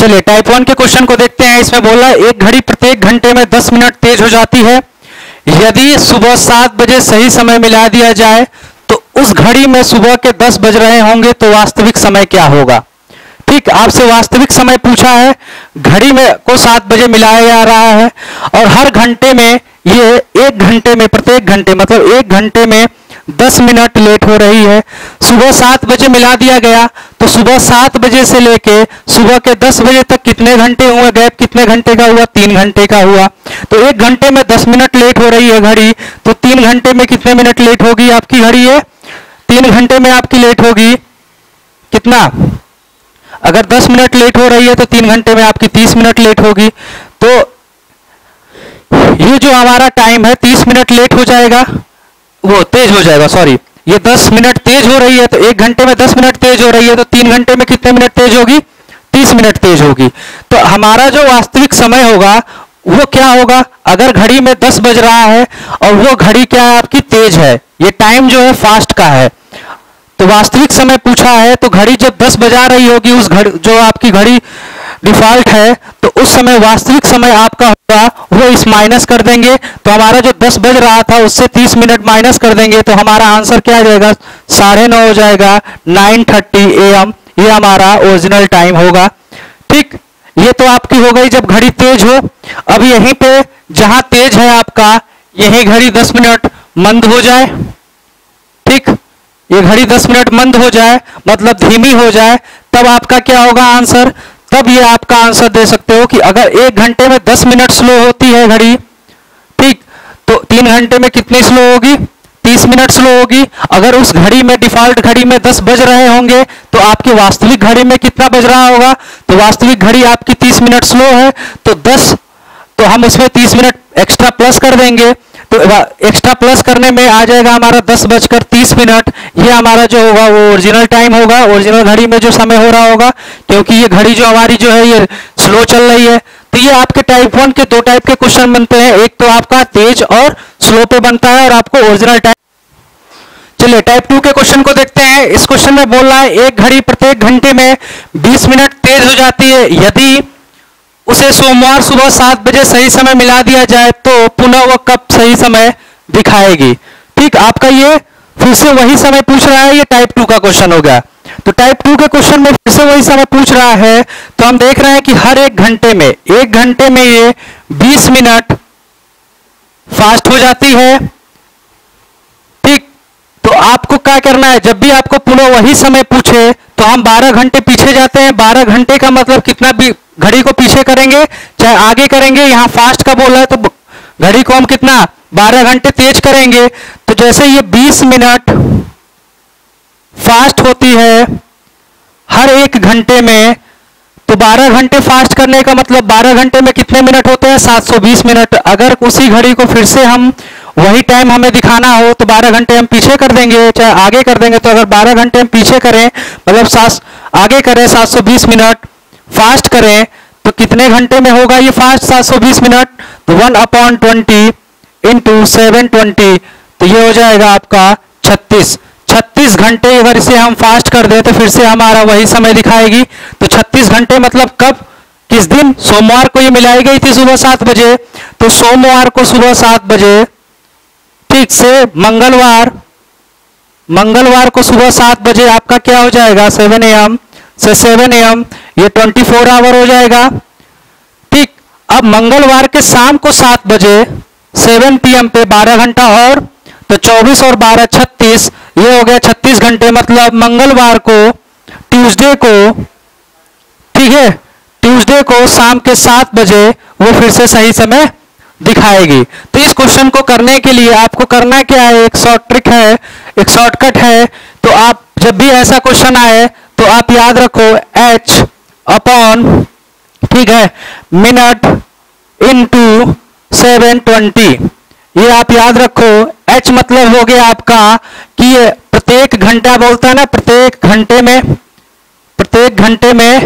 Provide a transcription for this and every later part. चलिए टाइप 1 के क्वेश्चन को देखते हैं। इसमें बोला एक घड़ी प्रत्येक घंटे में 10 मिनट तेज हो जाती है। यदि सुबह 7 बजे सही समय मिला दिया जाए तो उस घड़ी में सुबह के 10 बज रहे होंगे तो वास्तविक समय क्या होगा। ठीक, आपसे वास्तविक समय पूछा है, घड़ी में को 7 बजे मिलाया जा रहा है और हर घंटे में ये एक घंटे में प्रत्येक घंटे मतलब एक घंटे में 10 मिनट लेट हो रही है। सुबह 7 बजे मिला दिया गया तो सुबह 7 बजे से लेके सुबह के 10 बजे तक कितने घंटे हुए, गैप कितने घंटे का हुआ, 3 घंटे का हुआ। तो एक घंटे में 10 मिनट लेट हो रही है घड़ी, तो 3 घंटे में कितने मिनट लेट होगी आपकी घड़ी, है 3 घंटे में आपकी लेट होगी कितना, अगर 10 मिनट लेट हो रही है तो 3 घंटे में आपकी 30 मिनट लेट होगी। तो ये जो हमारा टाइम है 30 मिनट लेट हो जाएगा, वो तेज हो जाएगा, सॉरी ये 10 मिनट तेज हो रही है तो एक घंटे में 10 मिनट तेज हो रही है तो 3 घंटे में कितने मिनट तेज होगी, 30 मिनट तेज होगी। तो हमारा जो वास्तविक समय होगा वो क्या होगा, अगर घड़ी में 10 बज रहा है और वो घड़ी क्या है आपकी तेज है, ये टाइम जो है फास्ट का है, तो वास्तविक समय पूछा है तो घड़ी जब 10 बजा रही होगी उस घड़ी जो आपकी घड़ी डिफॉल्ट है तो उस समय वास्तविक समय आपका होगा वो इस माइनस कर देंगे, तो हमारा जो 10 बज रहा था उससे 30 मिनट माइनस कर देंगे तो हमारा आंसर क्या आ जाएगा, 9:30 हो जाएगा, 9:30 AM ये हमारा ओरिजिनल टाइम होगा। ठीक, ये तो आपकी हो गई जब घड़ी तेज हो। अब यहीं पे जहां तेज है आपका यही घड़ी 10 मिनट मंद हो जाए, ठीक, ये घड़ी 10 मिनट मंद हो जाए मतलब धीमी हो जाए, तब आपका क्या होगा आंसर, तब ये आपका आंसर दे सकते हो कि अगर एक घंटे में 10 मिनट स्लो होती है घड़ी, ठीक, तो 3 घंटे में कितनी स्लो होगी, 30 मिनट स्लो होगी। अगर उस घड़ी में डिफॉल्ट घड़ी में 10 बज रहे होंगे तो आपकी वास्तविक घड़ी में कितना बज रहा होगा, तो वास्तविक घड़ी आपकी 30 मिनट स्लो है तो 10, तो हम उसमें 30 मिनट एक्स्ट्रा प्लस कर देंगे तो एक्स्ट्रा प्लस करने में आ जाएगा हमारा 10:30 मिनट, ये हमारा जो होगा वो ओरिजिनल टाइम होगा, ओरिजिनल घड़ी में जो समय हो रहा होगा, क्योंकि ये घड़ी जो हमारी जो है ये स्लो चल रही है। तो ये आपके टाइप 1 के 2 टाइप के क्वेश्चन बनते हैं, एक तो आपका तेज और स्लो पे बनता है और आपको ओरिजिनल टाइम। चलिए टाइप 2 के क्वेश्चन को देखते हैं। इस क्वेश्चन में बोल रहा है एक घड़ी प्रत्येक घंटे में 20 मिनट तेज हो जाती है। यदि उसे सोमवार सुबह 7 बजे सही समय मिला दिया जाए तो पुनः वह कब सही समय दिखाएगी। ठीक, आपका ये फिर से वही समय पूछ रहा है, ये टाइप 2 का क्वेश्चन हो गया। तो टाइप 2 के क्वेश्चन में फिर से वही समय पूछ रहा है तो हम देख रहे हैं कि हर एक घंटे में ये 20 मिनट फास्ट हो जाती है। ठीक, तो आपको क्या करना है, जब भी आपको पुनः वही समय पूछे तो हम 12 घंटे पीछे जाते हैं। 12 घंटे का मतलब कितना भी घड़ी को पीछे करेंगे चाहे आगे करेंगे, यहाँ फास्ट का बोला है तो घड़ी को हम कितना 12 घंटे तेज करेंगे। तो जैसे ये 20 मिनट फास्ट होती है हर एक घंटे में तो 12 घंटे फास्ट करने का मतलब 12 घंटे में कितने मिनट होते हैं, 720 मिनट। अगर उसी घड़ी को फिर से हम वही टाइम हमें दिखाना हो तो 12 घंटे हम पीछे कर देंगे चाहे आगे कर देंगे। तो अगर 12 घंटे हम पीछे करें मतलब आगे करें 720 मिनट फास्ट करें तो कितने घंटे में होगा ये फास्ट, 720 मिनट। तो 1/20 × 720 तो ये हो जाएगा आपका 36 घंटे। अगर इसे हम फास्ट कर दें तो फिर से हमारा वही समय दिखाएगी। तो 36 घंटे मतलब कब, किस दिन, सोमवार को ये मिलाई गई थी सुबह 7 बजे, तो सोमवार को सुबह 7 बजे ठीक से मंगलवार को सुबह 7 बजे आपका क्या हो जाएगा, 7 AM से 7 AM ये 24 आवर हो जाएगा। ठीक, अब मंगलवार के शाम को 7 बजे 7 PM पे 12 घंटा और, तो 24 और 12 36 ये हो गया 36 घंटे। मतलब मंगलवार को ट्यूसडे को, ठीक है, ट्यूसडे को शाम के 7 बजे वो फिर से सही समय दिखाएगी। तो इस क्वेश्चन को करने के लिए आपको करना क्या है, एक शॉर्ट ट्रिक है, एक शॉर्टकट है। तो आप जब भी ऐसा क्वेश्चन आए तो आप याद रखो H/, ठीक है, मिनट × 720 ये आप याद रखो। H मतलब हो गया आपका कि ये प्रत्येक घंटा बोलता है ना, प्रत्येक घंटे में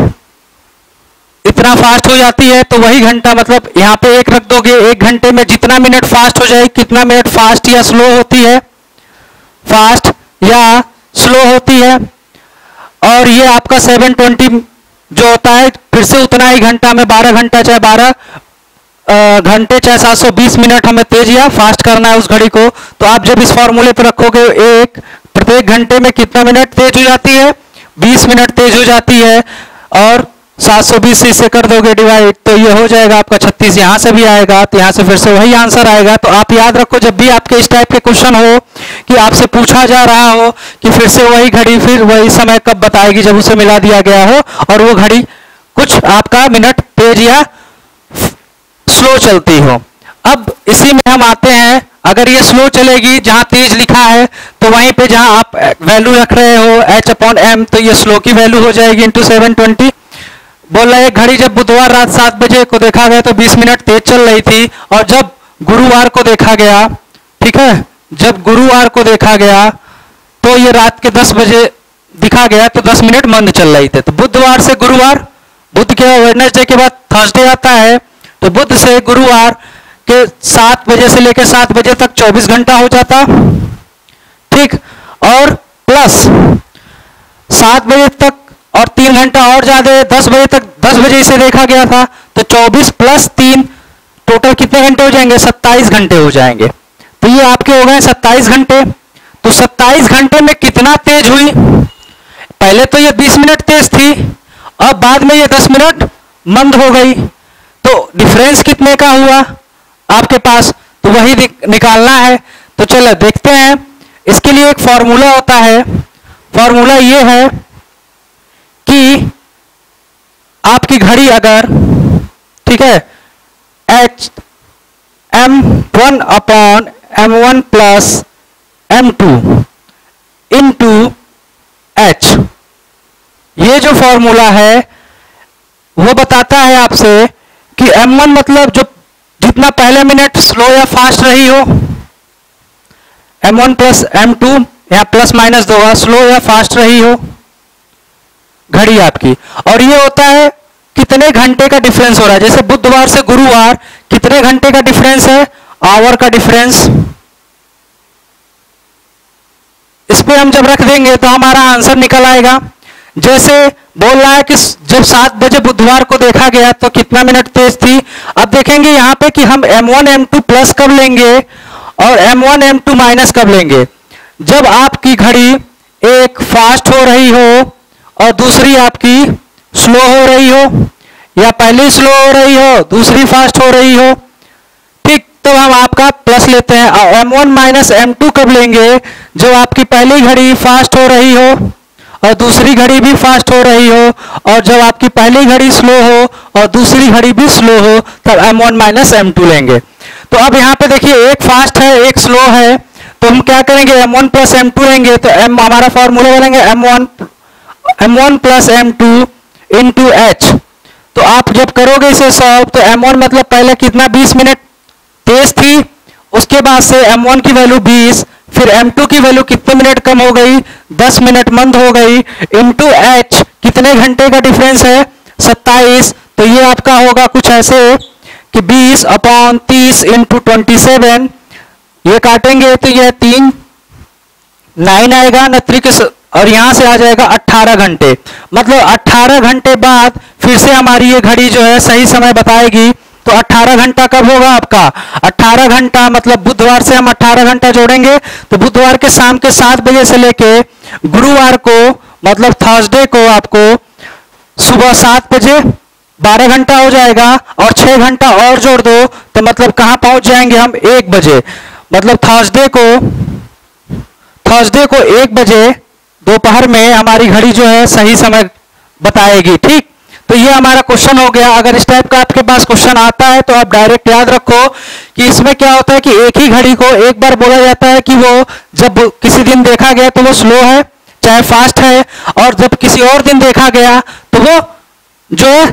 इतना फास्ट हो जाती है तो वही घंटा मतलब यहाँ पे 1 रख दोगे। 1 घंटे में जितना मिनट फास्ट हो जाए, कितना मिनट फास्ट या स्लो होती है, फास्ट या स्लो होती है, और ये आपका 720 जो होता है फिर से उतना ही घंटा में 12 घंटा चाहे 12 घंटे चाहे 720 मिनट हमें तेज या फास्ट करना है उस घड़ी को। तो आप जब इस फॉर्मूले पर रखोगे एक प्रत्येक घंटे में कितना मिनट तेज हो जाती है 20 मिनट तेज हो जाती है और 720 से इसे कर दोगे डिवाइड तो ये हो जाएगा आपका 36। यहाँ से भी आएगा तो यहाँ से फिर से वही आंसर आएगा। तो आप याद रखो जब भी आपके इस टाइप के क्वेश्चन हो कि आपसे पूछा जा रहा हो कि फिर से वही घड़ी फिर वही समय कब बताएगी जब उसे मिला दिया गया हो और वो घड़ी कुछ आपका मिनट तेज या स्लो चलती हो। अब इसी में हम आते हैं, अगर ये स्लो चलेगी जहाँ तेज लिखा है तो वहीं पे जहाँ आप वैल्यू रख रहे हो h अपॉन m तो ये स्लो की वैल्यू हो जाएगी इंटू 720। बोल रहा है घड़ी जब बुधवार रात 7 बजे को देखा गया तो 20 मिनट तेज चल रही थी और जब गुरुवार को देखा गया, ठीक है, जब गुरुवार को देखा गया तो ये रात के 10 बजे दिखा गया तो 10 मिनट मंद चल रही थी। तो बुधवार से गुरुवार, बुध के वेडनेसडे के बाद थर्सडे आता है तो बुध से गुरुवार के 7 बजे से लेकर 7 बजे तक 24 घंटा हो जाता, ठीक, और प्लस 7 बजे तक और 3 घंटा और ज्यादा 10 बजे तक, 10 बजे इसे देखा गया था तो 24 + 3 टोटल कितने घंटे हो जाएंगे 27 घंटे हो जाएंगे। तो ये आपके हो गए 27 घंटे। तो 27 घंटे में कितना तेज हुई, पहले तो ये 20 मिनट तेज थी और बाद में ये 10 मिनट मंद हो गई तो डिफरेंस कितने का हुआ आपके पास, तो वही निकालना है। तो चलो देखते हैं, इसके लिए एक फॉर्मूला होता है। फॉर्मूला ये है कि आपकी घड़ी अगर, ठीक है, h m1 upon m1 plus m2 into h, ये जो फॉर्मूला है वो बताता है आपसे कि m1 मतलब जो जितना पहले मिनट स्लो या फास्ट रही हो, m1 प्लस m2 या प्लस माइनस 2 स्लो या फास्ट रही हो घड़ी आपकी, और ये होता है कितने घंटे का डिफरेंस हो रहा है। जैसे बुधवार से गुरुवार कितने घंटे का डिफरेंस है, आवर का डिफरेंस। इस पे हम जब रख देंगे तो हमारा आंसर निकल आएगा। जैसे बोल रहा है कि जब 7 बजे बुधवार को देखा गया तो कितना मिनट तेज थी, अब देखेंगे यहाँ पे कि हम m1 m2 प्लस कब लेंगे और m1 m2 माइनस कब लेंगे। जब आपकी घड़ी एक फास्ट हो रही हो और दूसरी आपकी स्लो हो रही हो, या पहली स्लो हो रही हो दूसरी फास्ट हो रही हो, ठीक, तो हम आपका प्लस लेते हैं। और m1 माइनस m2 कब लेंगे, जो आपकी पहली घड़ी फास्ट हो रही हो और दूसरी घड़ी भी फास्ट हो रही हो, और जब आपकी पहली घड़ी स्लो हो और दूसरी घड़ी भी स्लो हो तब m1 माइनस m2 लेंगे। तो अब यहाँ पे देखिए एक फास्ट है एक स्लो है तो हम क्या करेंगे m1 प्लस m2 लेंगे। तो m हमारा फॉर्मूला बनेंगे m1 plus m2 into h। तो आप जब करोगे इसे सॉल्व तो m1 मतलब पहले कितना 20 मिनट तेज थी, उसके बाद से m1 की वैल्यू 20, फिर m2 की वैल्यू कितने मिनट कम हो गई 10 मिनट मंद हो गई, इंटू h कितने घंटे का डिफरेंस है 27। तो ये आपका होगा कुछ ऐसे कि 20 अपॉन 30 इंटू 27, ये काटेंगे तो यह 3 9 आएगा न 3 के, और यहाँ से आ जाएगा 18 घंटे। मतलब 18 घंटे बाद फिर से हमारी ये घड़ी जो है सही समय बताएगी। तो 18 घंटा कब होगा आपका, 18 घंटा मतलब बुधवार से हम 18 घंटा जोड़ेंगे तो बुधवार के शाम के 7 बजे से लेके गुरुवार को मतलब थर्सडे को आपको सुबह 7 बजे 12 घंटा हो जाएगा और 6 घंटा और जोड़ दो तो मतलब कहाँ पहुँच जाएंगे हम 1 बजे। मतलब थर्सडे को 1 बजे दोपहर में हमारी घड़ी जो है सही समय बताएगी, ठीक। तो ये हमारा क्वेश्चन हो गया। अगर इस टाइप का आपके पास क्वेश्चन आता है तो आप डायरेक्ट याद रखो कि इसमें क्या होता है कि एक ही घड़ी को एक बार बोला जाता है कि वो जब किसी दिन देखा गया तो वो स्लो है चाहे फास्ट है, और जब किसी और दिन देखा गया तो वो जो है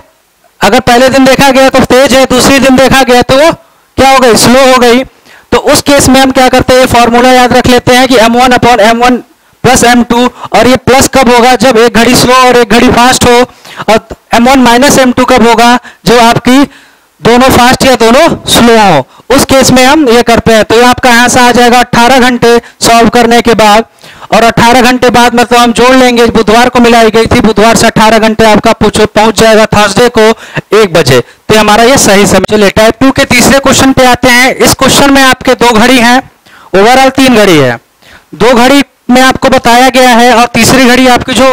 अगर पहले दिन देखा गया तो तेज है दूसरे दिन देखा गया तो वो क्या हो गई स्लो हो गई। तो उस केस में हम क्या करते हैं फॉर्मूला याद रख लेते हैं कि m1 upon m1 plus m2, और ये प्लस कब होगा जब एक घड़ी स्लो और एक घड़ी फास्ट हो, और m1 माइनस m2 कब होगा जो आपकी दोनों फास्ट या दोनों स्लो हो, उस केस में हम ये करते हैं। तो ये आपका यहां से आ जाएगा 18 घंटे सॉल्व करने के बाद। और 18 घंटे बाद मतलब हम जोड़ लेंगे, बुधवार को मिलाई गई थी, बुधवार से 18 घंटे आपका पहुंच जाएगा थर्सडे को 1 बजे। तो हमारा ये सही समय। चलिए टाइप 2 के तीसरे क्वेश्चन पे आते हैं। इस क्वेश्चन में आपके 2 घड़ी हैं, ओवरऑल 3 घड़ी है। 2 घड़ी में आपको बताया गया है और तीसरी घड़ी आपकी जो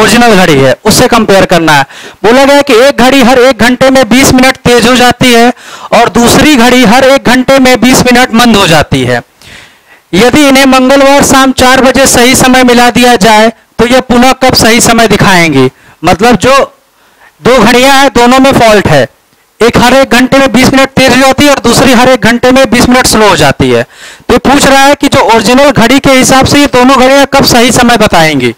ओरिजिनल घड़ी है उससे कंपेयर करना है। बोला गया कि एक घड़ी हर 1 घंटे में 20 मिनट तेज हो जाती है और दूसरी घड़ी हर 1 घंटे में 20 मिनट मंद हो जाती है। यदि इन्हें मंगलवार शाम 4 बजे सही समय मिला दिया जाए तो यह पुनः कब सही समय दिखाएंगी। मतलब जो 2 घड़ियां हैं दोनों में फॉल्ट है, एक हर 1 घंटे में 20 मिनट तेज हो जाती है और दूसरी हर 1 घंटे में 20 मिनट स्लो हो जाती है। तो पूछ रहा है कि जो ओरिजिनल घड़ी के हिसाब से ये दोनों घड़ियां कब सही समय बताएंगी।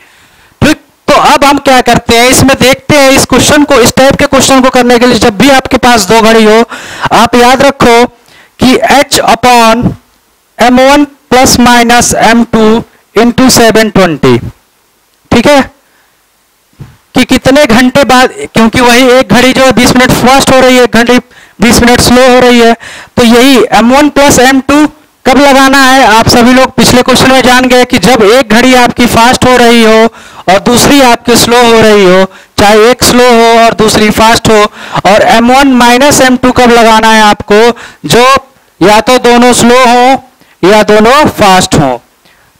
तो अब हम क्या करते हैं, इसमें देखते हैं इस क्वेश्चन को, इस टाइप के क्वेश्चन को करने के लिए जब भी आपके पास 2 घड़ी हो, आप याद रखो कि H/m1 plus minus m2 into 720, ठीक है, कि कितने घंटे बाद, क्योंकि वही एक घड़ी जो है 20 मिनट फास्ट हो रही है, एक घड़ी 20 मिनट स्लो हो रही है, तो यही m1 प्लस m2 कब लगाना है। आप सभी लोग पिछले क्वेश्चन में जान गए कि जब एक घड़ी आपकी फास्ट हो रही हो और दूसरी आपकी स्लो हो रही हो, चाहे एक स्लो हो और दूसरी फास्ट हो, और m1 माइनस m2 कब लगाना है आपको, जो या तो दोनों स्लो हो या दोनों फास्ट हो।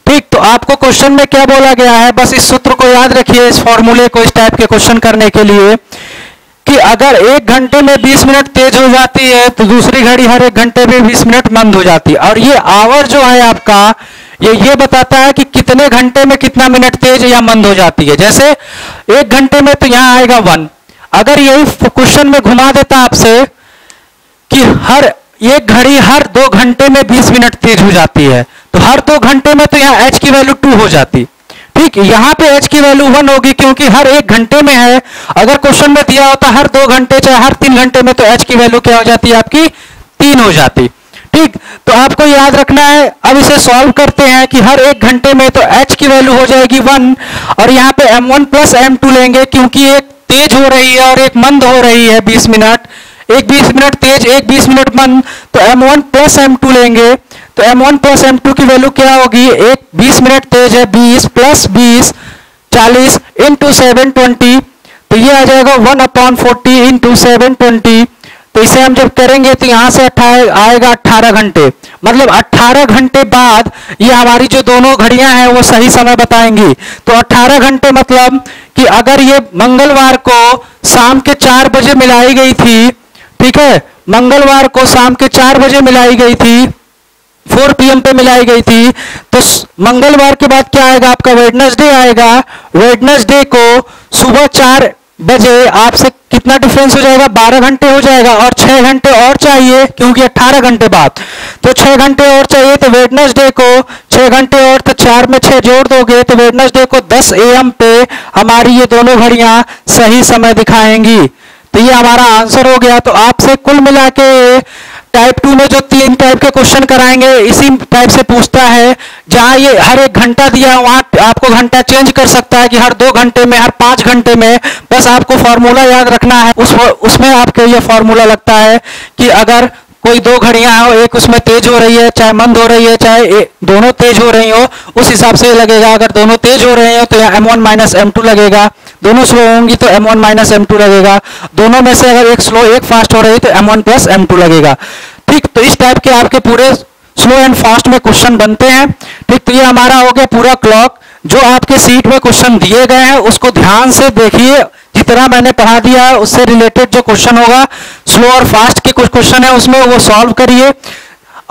ठीक, तो आपको क्वेश्चन में क्या बोला गया है, बस इस सूत्र को याद रखिए, इस फॉर्मूले को, इस टाइप के क्वेश्चन करने के लिए, कि अगर 1 घंटे में 20 मिनट तेज हो जाती है तो दूसरी घड़ी हर 1 घंटे में 20 मिनट मंद हो जाती है। और ये आवर जो है आपका ये बताता है कि कितने घंटे में कितना मिनट तेज या मंद हो जाती है। जैसे 1 घंटे में तो यहाँ आएगा 1। अगर यही क्वेश्चन में घुमा देता आपसे कि हर एक घड़ी हर 2 घंटे में 20 मिनट तेज हो जाती है, तो हर 2 घंटे में तो यहाँ h की वैल्यू 2 हो जाती। ठीक, यहाँ पे h की वैल्यू 1 होगी क्योंकि हर 1 घंटे में है। अगर क्वेश्चन में दिया होता हर 2 घंटे चाहे हर 3 घंटे में, तो h की वैल्यू क्या हो जाती है आपकी, 3 हो जाती। ठीक, तो आपको याद रखना है। अब इसे सॉल्व करते हैं कि हर 1 घंटे में तो h की वैल्यू हो जाएगी 1 और यहाँ पे m1 प्लस m2 लेंगे क्योंकि एक तेज हो रही है और एक मंद हो रही है 20 मिनट, एक 20 मिनट तेज एक 20 मिनट मंद, तो m1 प्लस m2 लेंगे। तो m1 प्लस m2 की वैल्यू क्या होगी, एक 20 मिनट तेज है 20 प्लस 20 40 इंटू 720, तो ये आ जाएगा 1/40 इंटू 720। तो इसे हम जब करेंगे तो यहाँ से आएगा 18 घंटे। मतलब 18 घंटे बाद ये हमारी जो दोनों घड़ियां हैं वो सही समय बताएंगी। तो 18 घंटे मतलब कि अगर ये मंगलवार को शाम के 4 बजे मिलाई गई थी, ठीक है, मंगलवार को शाम के 4 बजे मिलाई गई थी, 4 PM पे मिलाई गई थी, तो मंगलवार के बाद क्या आएगा आपका, वेडनेसडे आएगा। वेडनेसडे को सुबह 4 बजे आपसे कितना डिफरेंस हो जाएगा, 12 घंटे हो जाएगा, और 6 घंटे और चाहिए क्योंकि 18 घंटे बाद, तो 6 घंटे और चाहिए। तो वेडनेसडे को 6 घंटे और, तो 4 में 6 जोड़ दोगे, तो वेडनेसडे को 10 AM पे हमारी ये दोनों घड़ियां सही समय दिखाएंगी। तो ये हमारा आंसर हो गया। तो आपसे कुल मिला के टाइप 2 में जो 3 टाइप के क्वेश्चन कराएंगे इसी टाइप से पूछता है, जहां ये हर 1 घंटा दिया है वहां आपको घंटा चेंज कर सकता है कि हर 2 घंटे में, हर 5 घंटे में। बस आपको फॉर्मूला याद रखना है, उसमें आपके ये फॉर्मूला लगता है कि अगर कोई 2 घड़ियां हो, एक उसमें तेज हो रही है चाहे मंद हो रही है, चाहे दोनों तेज हो रही हो, उस हिसाब से लगेगा। अगर दोनों तेज हो रहे हो तो यहाँ m1 माइनस m2 लगेगा, दोनों स्लो होंगी तो m1 माइनस m2 लगेगा, दोनों में से अगर एक स्लो एक फास्ट हो रही है तो m1 प्लस m2 लगेगा। ठीक, तो इस टाइप के आपके पूरे स्लो एंड फास्ट में क्वेश्चन बनते हैं। ठीक, तो ये हमारा हो गया पूरा क्लॉक। जो आपके सीट में क्वेश्चन दिए गए हैं उसको ध्यान से देखिए, जितना मैंने पढ़ा दिया है उससे रिलेटेड जो क्वेश्चन होगा, स्लो और फास्ट के कुछ क्वेश्चन है उसमें, वो सॉल्व करिए।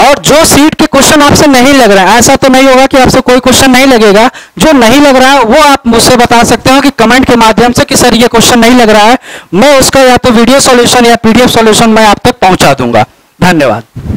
और जो सीट के क्वेश्चन आपसे नहीं लग रहा है, ऐसा तो नहीं होगा कि आपसे कोई क्वेश्चन नहीं लगेगा, जो नहीं लग रहा है वो आप मुझसे बता सकते हो कि कमेंट के माध्यम से कि सर ये क्वेश्चन नहीं लग रहा है, मैं उसका या तो वीडियो सॉल्यूशन या PDF सॉल्यूशन मैं आप तक पहुंचा दूंगा। धन्यवाद।